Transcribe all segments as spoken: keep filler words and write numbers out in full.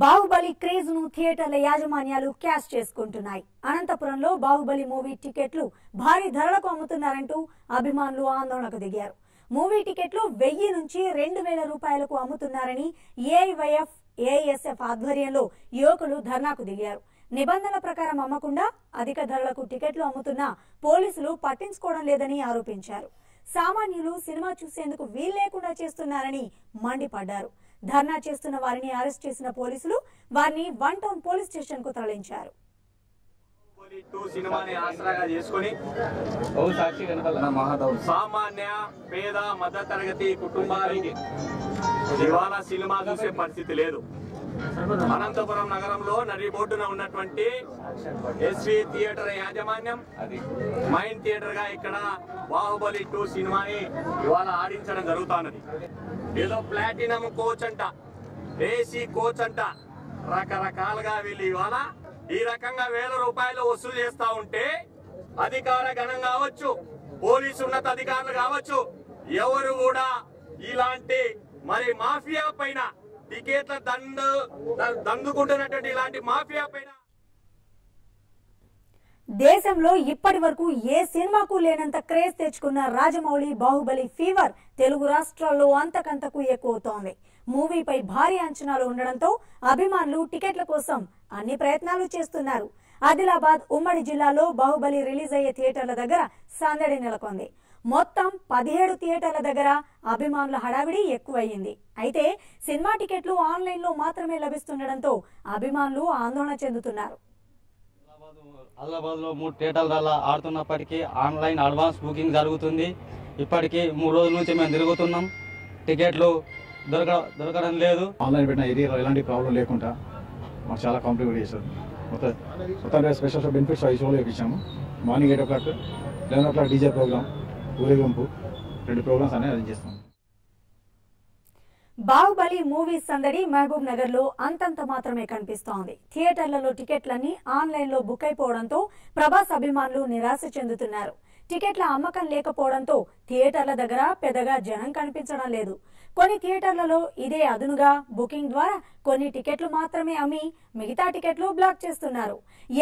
Baahubali craze ను థియేటర్ల యాజమాన్యాలు క్యాష్ చేసుకుంటున్నాయి. అనంతపురంలో బాహుబలి మూవీ టికెట్లు భారీ ధరలకు అమ్ముతున్నారంటూ అభిమానులు ఆందోళనకు దిగారు. మూవీ టికెట్లు వెయ్యి నుంచి రెండు వేల రూపాయలకు అమ్ముతున్నారని ఏఐవైఎఫ్ ఏఎస్ఎఫ్ ఆధ్వర్యంలో యువకులు ధర్నాకు దిగారు. నిబంధనల ప్రకారం అమ్మకుండా అధిక ధరలకు టికెట్లు అమ్ముతున్నా పోలీసులు పట్టించుకోవడం లేదని ఆరోపించారు. సామాన్యులు సినిమా చూసేందుకు వీల్లేకుండా చేస్తున్నారని మండిపడ్డారు. ధర్నా చేస్తున్న వారిని అరెస్ట్ చేసిన పోలీసులు వారిని వన్ టౌన్ పోలీస్ స్టేషన్ కు తరలించారు. సినిమాని ఆసరాగా చేసుకుని సామాన్య పేద మధ్య తరగతి కుటుంబానికి దివాలా సినిమా చూసే పరిస్థితి లేదు. అనంతపురం నగరంలో నడి బోర్డున ఉన్నటువంటి ఎస్వి థియేటర్ యాజమాన్యం మైండ్ థియేటర్ గా ఇక్కడ బాహుబలి టూ సినిమాని ఇవాళ ఆడించడం జరుగుతున్నది. ఏదో ప్లాటినం కోచ్ అంట, ఏసీ కోచ్ అంట, రకరకాలుగా వీళ్ళు ఇవాళ ఈ రకంగా వేల రూపాయలు వసూలు చేస్తా ఉంటే అధికార గణం కావచ్చు, పోలీసు ఉన్నత అధికారులు కావచ్చు, ఎవరు కూడా ఇలాంటి మరి మాఫియా పైన టికెట్ల దండు దండుకుంటున్నటువంటి ఇలాంటి మాఫియా పైన దేశంలో ఇప్పటి వరకు ఏ సినిమాకు లేనంత క్రేజ్ తెచ్చుకున్న రాజమౌళి బాహుబలి ఫీవర్ తెలుగు రాష్ట్రాల్లో అంతకంతకు ఎక్కువవుతోంది. మూవీపై భారీ అంచనాలు ఉండడంతో అభిమానులు టికెట్ల కోసం అన్ని ప్రయత్నాలు చేస్తున్నారు. ఆదిలాబాద్ ఉమ్మడి జిల్లాలో బాహుబలి రిలీజ్ అయ్యే థియేటర్ల దగ్గర సందడి నెలకొంది. మొత్తం పదిహేడు థియేటర్ల దగ్గర అభిమానుల హడావిడి ఎక్కువయ్యింది. అయితే సినిమా టికెట్లు ఆన్లైన్ లో మాత్రమే లభిస్తుండడంతో అభిమానులు ఆందోళన చెందుతున్నారు. ఆదిలాబాద్ లో మూడు థియేటర్ల ఆడుతున్నప్పటికీ ఆన్లైన్ అడ్వాన్స్ బుకింగ్ జరుగుతుంది. ఇప్పటికీ మూడు రోజుల నుంచి మేము తిరుగుతున్నాం, టికెట్లు దొరక దొరకడం లేదు. ఆన్లైన్ పెట్టిన ఏరియాలో ఎలాంటి ప్రాబ్లం లేకుండా మాకు చాలా కాంప్లిమెంట్ చేశారు. మొత్తం స్పెషల్ బెనిఫిట్స్ షోలో ఇచ్చాము. Morning eight o'clock eleven o'clock DJ programme, ఊరేగింపు, రెండు ప్రోగ్రామ్స్ అనేది అరేంజ్ చేస్తాం. బాహుబలి మూవీ సందడి మహబూబ్ నగర్ లో అంతంత మాత్రమే కనిపిస్తోంది. థియేటర్లలో టికెట్లన్నీ ఆన్లైన్ లో బుక్ అయిపోవడంతో ప్రభాస్ అభిమానులు నిరాశ చెందుతున్నారు. టికెట్ల అమ్మకం లేకపోవడంతో థియేటర్ల దగ్గర పెద్దగా జనం కనిపించడం లేదు. కొన్ని థియేటర్లలో ఇదే అదునుగా బుకింగ్ ద్వారా కొన్ని టికెట్లు మాత్రమే అమ్మి మిగతా టికెట్లు బ్లాక్ చేస్తున్నారు.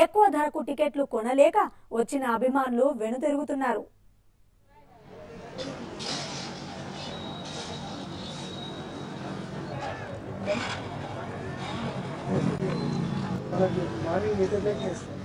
ఎక్కువ ధరకు టికెట్లు కొనలేక వచ్చిన అభిమానులు వెనుతిరుగుతున్నారు. Thank you.